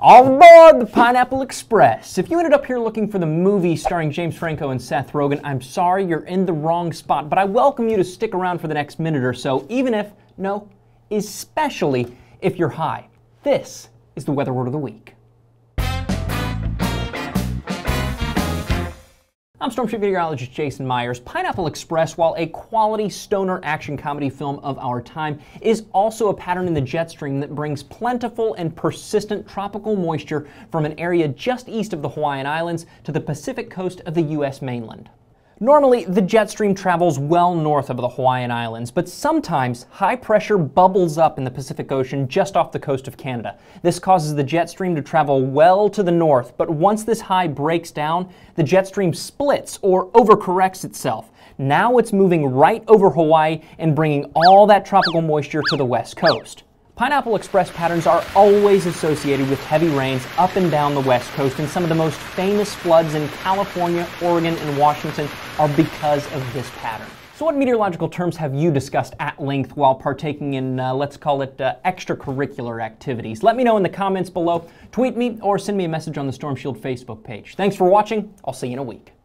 All aboard the Pineapple Express. If you ended up here looking for the movie starring James Franco and Seth Rogen, I'm sorry, you're in the wrong spot, but I welcome you to stick around for the next minute or so, even if, no, especially if you're high. This is the Weather Word of the Week. I'm Storm Shield meteorologist Jason Myers. Pineapple Express, while a quality stoner action comedy film of our time, is also a pattern in the jet stream that brings plentiful and persistent tropical moisture from an area just east of the Hawaiian Islands to the Pacific coast of the U.S. mainland. Normally, the jet stream travels well north of the Hawaiian Islands, but sometimes high pressure bubbles up in the Pacific Ocean just off the coast of Canada. This causes the jet stream to travel well to the north, but once this high breaks down, the jet stream splits or overcorrects itself. Now it's moving right over Hawaii and bringing all that tropical moisture to the West Coast. Pineapple Express patterns are always associated with heavy rains up and down the West Coast, and some of the most famous floods in California, Oregon, and Washington are because of this pattern. So what meteorological terms have you discussed at length while partaking in, let's call it, extracurricular activities? Let me know in the comments below, tweet me, or send me a message on the Storm Shield Facebook page. Thanks for watching. I'll see you in a week.